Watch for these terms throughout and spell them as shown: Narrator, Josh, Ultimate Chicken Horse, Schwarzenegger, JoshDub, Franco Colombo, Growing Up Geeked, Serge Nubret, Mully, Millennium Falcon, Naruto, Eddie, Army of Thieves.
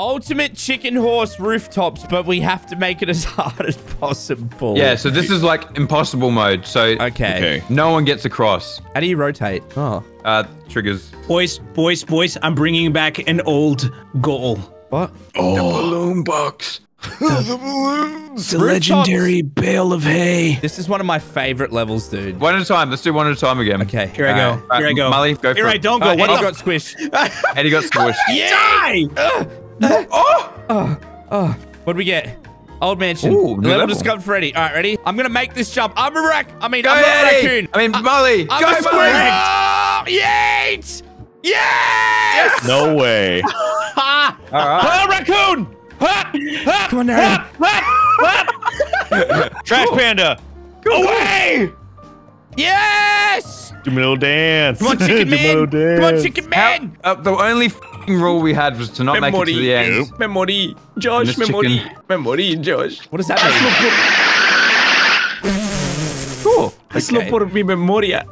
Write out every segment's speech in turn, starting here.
Ultimate Chicken Horse rooftops, but we have to make it as hard as possible. Yeah, so this is like impossible mode. So okay, no one gets across. How do you rotate? Oh, triggers. Boys, I'm bringing back an old goal. What? Oh. The balloon box. The balloons. The legendary bale of hay. This is one of my favorite levels, dude. One at a time. Let's do one at a time again. Okay. Here I go. Here I go. Mully, go for it. Here I don't go. Eddie got squished. Eddie got squished. Yeah. Oh! What do we get? Old mansion. Ooh, level discovered for Eddie. All right, ready? I'm gonna make this jump. I'm a rack. I mean, go I'm not a raccoon. I mean, Mully. I'm go a squid. Oh, yes! No way. All right. Raccoon. Come on, Trash panda. Go away. Yes! Do my little dance. Come on, chicken man. Come on, chicken man. The only rule we had was to not make it to the end. Memory. Josh, memory. Chicken. Memory, Josh. What does that mean? Cool. Hazlo por mi memoria.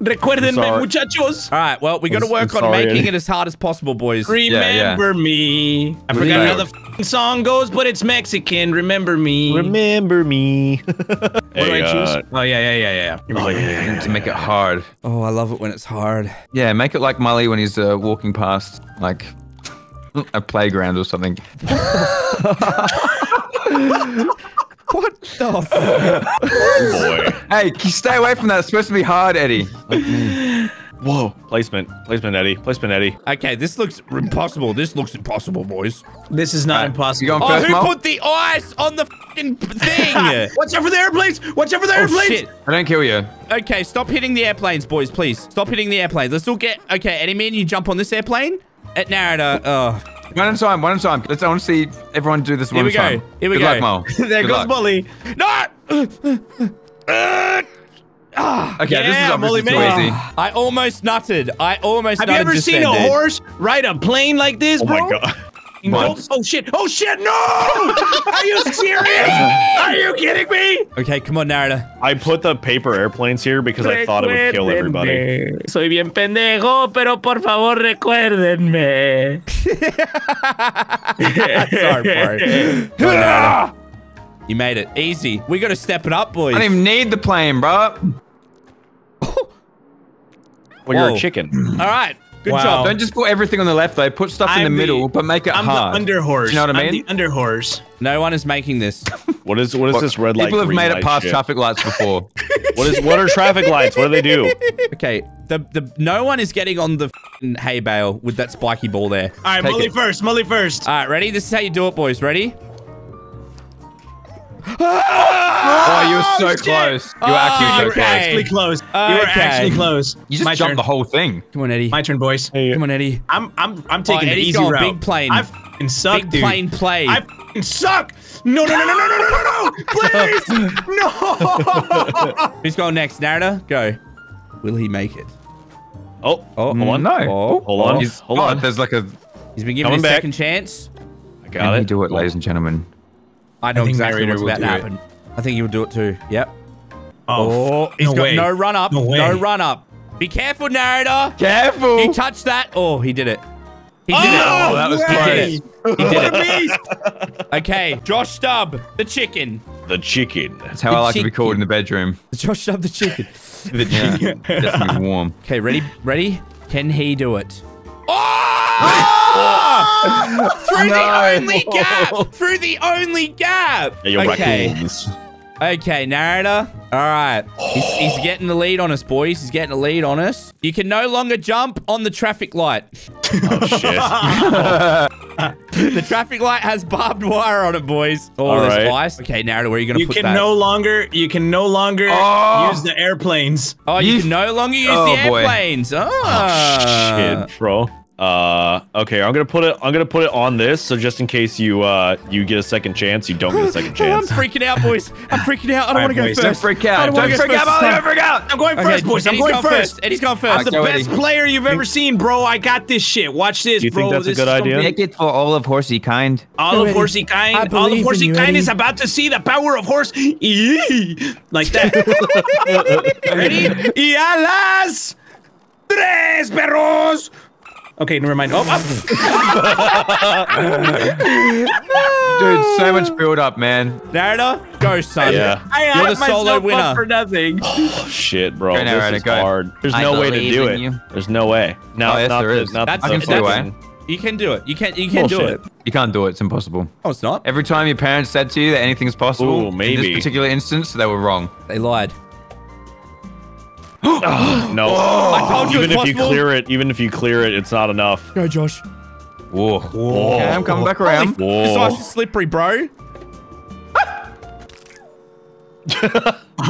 Recuérdenme, muchachos. All right, well, we got to work on making it as hard as possible, boys. Remember me. I forgot how the song goes, but it's Mexican. Remember me. Remember me. What do I choose? Oh, yeah. Oh, yeah. To make it hard. Oh, I love it when it's hard. Yeah, make it like Mully when he's walking past, like, a playground or something. What the fuck? Oh boy. Hey, can you stay away from that? It's supposed to be hard, Eddie. Whoa. Placement. Placement, Eddie. Placement, Eddie. Okay, this looks impossible. This looks impossible, boys. This is not impossible. You going first, who put the ice on the fucking thing? Watch out for the airplanes. Watch out for the airplanes. Shit. I don't kill you. Okay, stop hitting the airplanes, boys, please. Stop hitting the airplanes. Let's all get... Okay, Eddie, man, you jump on this airplane? At Narrator. Oh. One at a time, one at a time. I want to see everyone do this one at a time. Here we go. Good luck, Mo. There goes Mully. No! Okay, yeah, this is too easy. I almost nutted. Have you ever seen a horse ride a plane like this, bro? Oh my god. Oh shit. Oh shit, no! Are you serious? Are you kidding me? Okay, come on, Narrator. I put the paper airplanes here because I thought it would kill everybody. Soy bien pendejo, pero por favor recuérdenme. Sorry, bro. On, you made it. Easy. We gotta step it up, boys. I don't even need the plane, bro. Well, you're a chicken. All right. Good job. Don't just put everything on the left, though. Put stuff in the middle, but make it hard. I'm the underhorse. Do you know what I mean? I'm the underhorse. No one is making this. What is this red light? People have made it past traffic lights before. What are traffic lights? What do they do? Okay, no one is getting on the hay bale with that spiky ball there. All right, Mully first. All right, ready? This is how you do it, boys. Ready? Oh, you were so close. You were actually close. You were actually close. You just jumped the whole thing. Come on, Eddie. My turn, boys. Come on, Eddie. I'm taking the easy route. Big plane. I f***ing suck, dude. Big plane play. I f***ing suck. No. Please. No. Who's going next? Narrator? Go. Will he make it? Oh, hold on. No. Hold on. There's like a... He's been given a second chance. I got it. Can he do it, ladies and gentlemen? I know exactly what's about to happen. I think he will do it too. Yep. Oh, he's got no run up. No run up. Be careful, Narrator. Careful. He touched that. Oh, he did it. He did it. Oh, that was close. He did it. Okay, JoshDub, the chicken. The chicken. That's how I like to be called in the bedroom. JoshDub, the chicken. The chicken. Gets me warm. Okay, ready? Ready? Can he do it? Oh! Through the only gap! Through the only gap! Yeah, you're raccoons. Okay, Narrator. All right. He's getting the lead on us, boys. He's getting the lead on us. You can no longer jump on the traffic light. Oh, shit. The traffic light has barbed wire on it, boys. Oh, all there's ice. Okay, Narrator, where are you going to put that? You can no longer use the airplanes. Oh, you can no longer use the airplanes. Oh, shit, bro. Okay, I'm gonna put it on this, so just in case you get a second chance, you don't get a second chance. I'm freaking out, boys. I'm freaking out. I don't want to go first. Don't freak out. Don't freak out. I'm going first, boys. I'm going first. Eddie's going first. I'm the best player you've ever seen, bro. I got this shit. Watch this, bro. You think that's a good idea? Make it for all of horsey kind. All of horsey kind. All of horsey kind is about to see the power of horse. Like that. Ready? Y alas, tres perros. Okay, never mind. Oh, dude, so much build up, man. Naruto, go, son. Yeah. You're the solo winner. For nothing. Oh shit, bro. Go, Narrator, this is hard. There's no way to do it. There's no way. No, yes, there is. I can see why. You can do it. You can do it. You can't do it. It's impossible. Oh, it's not. Every time your parents said to you that anything's possible, ooh, maybe. In this particular instance, they were wrong. They lied. No. Oh, I told you. Even if you clear it, it's not enough. Go, Josh. Whoa. Whoa. Okay, I'm coming back around. This ice is slippery, bro.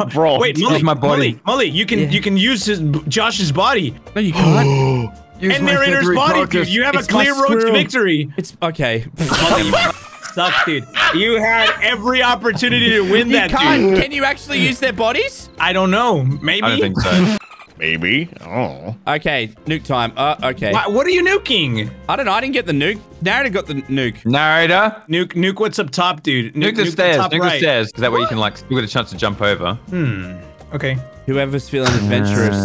Bro. Wait, Mully, my body. Mully, you can use Josh's body. No, you can't. And Narrator's body, dude. You have a clear road to victory. It's okay. Sucks, dude. You had every opportunity to win that, dude. Can you actually use their bodies? I don't know. Maybe. I don't think so. Maybe. Oh. Okay. Nuke time. Okay. What are you nuking? I don't know. I didn't get the nuke. Narrator got the nuke. Narrator? Nuke what's up top, dude. Nuke the stairs. Nuke the stairs. Because that way you can, like, still get a chance to jump over. Hmm. Okay. Whoever's feeling adventurous.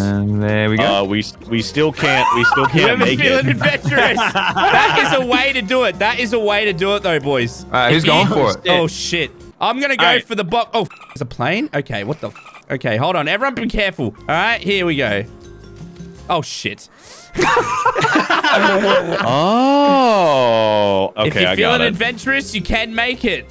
There we go. We still can't. Whoever's feeling adventurous. That is a way to do it. That is a way to do it, though, boys. All right, who's going for it? Oh shit! I'm gonna go for the box. Oh, there's a plane. Okay, what the? Okay, hold on. Everyone, be careful. All right, here we go. Oh shit. Oh. Okay, if you're feeling adventurous, you can make it.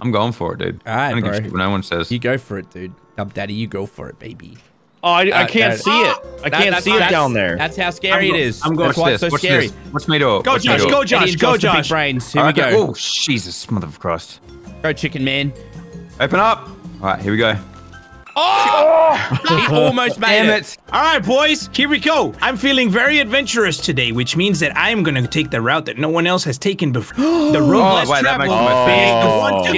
I'm going for it, dude. All right, I'm gonna give what no one says. You go for it, dude. Dub Daddy, you go for it, baby. Oh, I can't see it. I can't see it down there. That's how scary it is. I'm going for this. What's this? What's me to? Go, Josh. Go, Josh. Go, Josh. Here we go. Oh, Jesus, mother of Christ. Go, chicken man. Open up. All right, here we go. Oh! He almost made it. All right, boys, here we go. I'm feeling very adventurous today, which means that I'm gonna take the route that no one else has taken before. The road less traveled.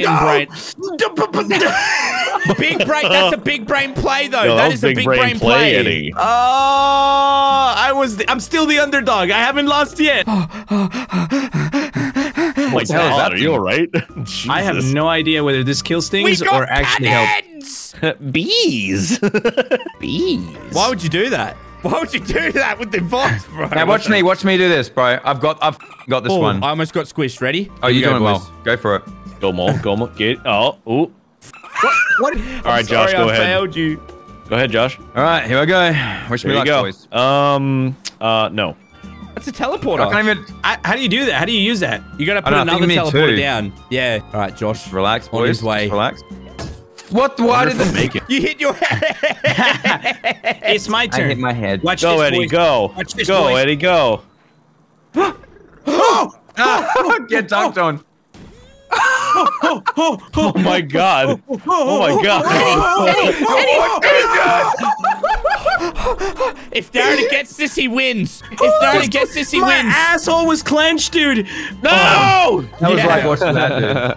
Big brain. That's a big brain play, though. No, that is a big brain play. Eddie. Oh, I'm still the underdog. I haven't lost yet. What the hell is that? Are you all right? I have no idea whether this kill stings or actually helps. Bees. Bees. Why would you do that? Why would you do that with the box, bro? Now watch me. Watch me do this, bro. I've got this one. I almost got squished. Ready? Oh, you're doing well. Go for it. Go more. Go more. Get. Oh. Ooh. What? All right, Josh, go ahead. I failed you. Go ahead, Josh. All right, here I go. Wish me luck, boys. No. That's a teleporter. I can't even. How do you do that? How do you use that? You gotta put another teleporter down. Yeah. All right, Josh, relax, boys. On his way. Just relax. What? Why did they make it? You hit your head. It's my turn. I hit my head. Watch this, Eddie. Boys. Go, Eddie. Go. Go, Eddie. Go. Get dunked on. Oh my god. Oh my god. Eddie. If Narrator gets this, he wins. If Narrator gets this, he wins. My asshole was clenched, dude. No! That was like watching that,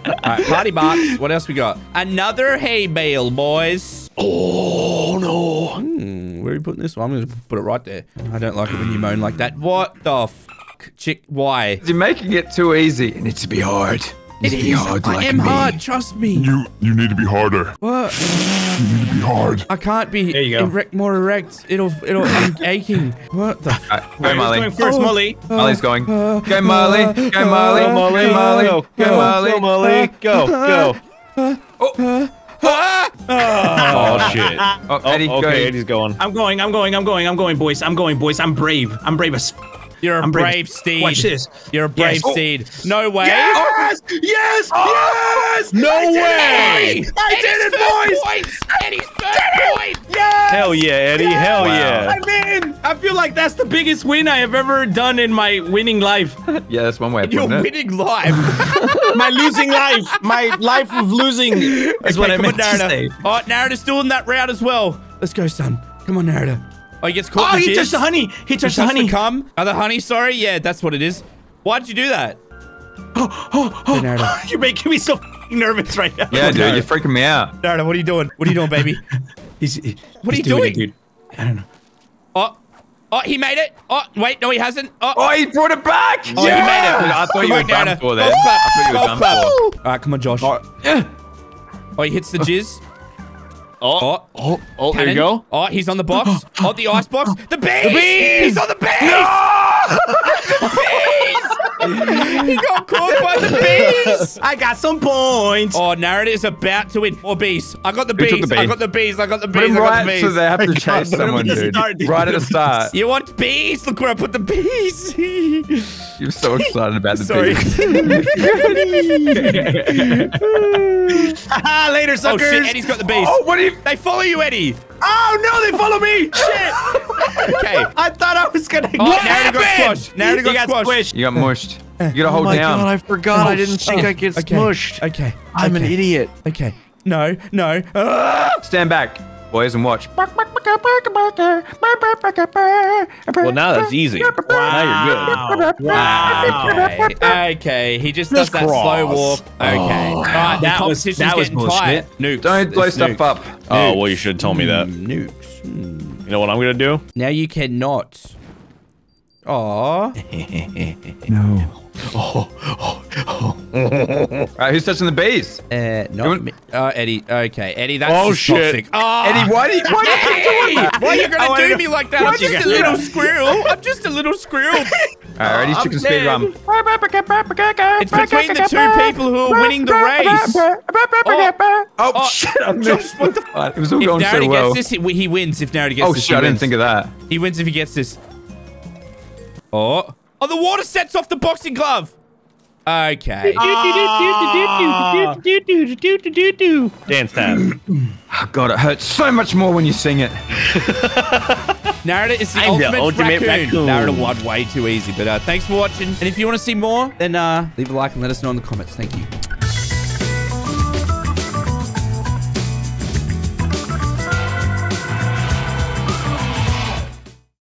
dude. Alright, party box. What else we got? Another hay bale, boys. Oh no. Where are you putting this one? I'm gonna put it right there. I don't like it when you moan like that. What the f? Chick, why? You're making it too ezy. It needs to be hard. It is. I am hard. Trust me. You need to be harder. What? You need to be hard. I can't be more erect. It'll. I'm aching. What the? Go, Mully. Going first, Mully. Mully's going. Go, Mully. Go, Mully. Mully. Mully. Go, Mully. Go, Mully. Go. Go. Oh. Oh shit. Oh, Eddie, okay, Eddie's going. I'm going, boys. I'm brave. I'm brave as. You're a brave steed. Watch this. You're a brave steed. No way. Yes! Yes! Yes! No way! I did it, boys! Eddie's first point! Yes! Hell yeah, Eddie. Hell yeah. I mean, I feel like that's the biggest win I have ever done in my winning life. Yeah, that's one way of putting it. Your winning life. My losing life. My life of losing is what I meant to say. All right, Narrator's doing that route as well. Let's go, son. Come on, Narrator. Oh, he gets caught. Oh, he touched the honey. He touched the honey. The honey, sorry. Yeah, that's what it is. Why'd you do that? You're making me so nervous right now. Yeah, dude, you're freaking me out. Narrator, what are you doing? What are you doing, baby? What are you doing? Dude. I don't know. Oh, he made it. Oh, wait, no, he hasn't. Oh, he brought it back. Oh, yeah! He made it. I thought you were done for that. I thought you were done for. All right, come on, Josh. Oh, he hits the jizz. Oh, there you go. Oh, he's on the box. Oh, the ice box. The bees! The bees! He's on the bees! No! The bees! He got caught by the bees! I got some points. Oh, Narrator is about to win. More bees. I got the bees. I got the bees. I got the bees. I got the bees. So they have to chase someone, dude. Right at the start. You want bees? Look where I put the bees. You're so excited about the bees. Later, suckers. Oh, shit. Eddie's got the bees. Oh, what are you? They follow you, Eddie. Oh, no. They follow me. Shit. Okay. I thought I was going to get Narrator got squashed. Narrator got squashed. You got mushed. You gotta hold down. Oh my god, I forgot. I didn't think I'd get smushed. Okay. I'm an idiot. Okay. No, no. Stand back, boys, and watch. Well, now that's easy. Wow. Now you're good. Wow. Okay. Okay. He just does that slow warp. Okay. Oh, right, that was bullshit. Nukes. Don't blow stuff up. Oh, well, you should have told me that. Nukes. You know what I'm gonna do? Now you cannot. Aww. No. Alright, who's touching the bees? Not me. Oh, Eddie. Okay, Eddie, that's toxic. Oh, Eddie, why are you gonna do me like that? I'm just a little squirrel. I'm just a little squirrel. Alright, Eddie's chicken speed run. It's between the two people who are winning the race. Oh, shit. Josh, what the fuck? It was all going so well. If Narrator gets this, he wins. If Narrator gets this, he wins. Oh, shit, I didn't think of that. He wins if he gets this. Oh, the water sets off the boxing glove. Okay. Dance time. Oh, God, it hurts so much more when you sing it. Narrator is the ultimate raccoon. Narrator won way too easy, but thanks for watching. And if you want to see more, then leave a like and let us know in the comments. Thank you.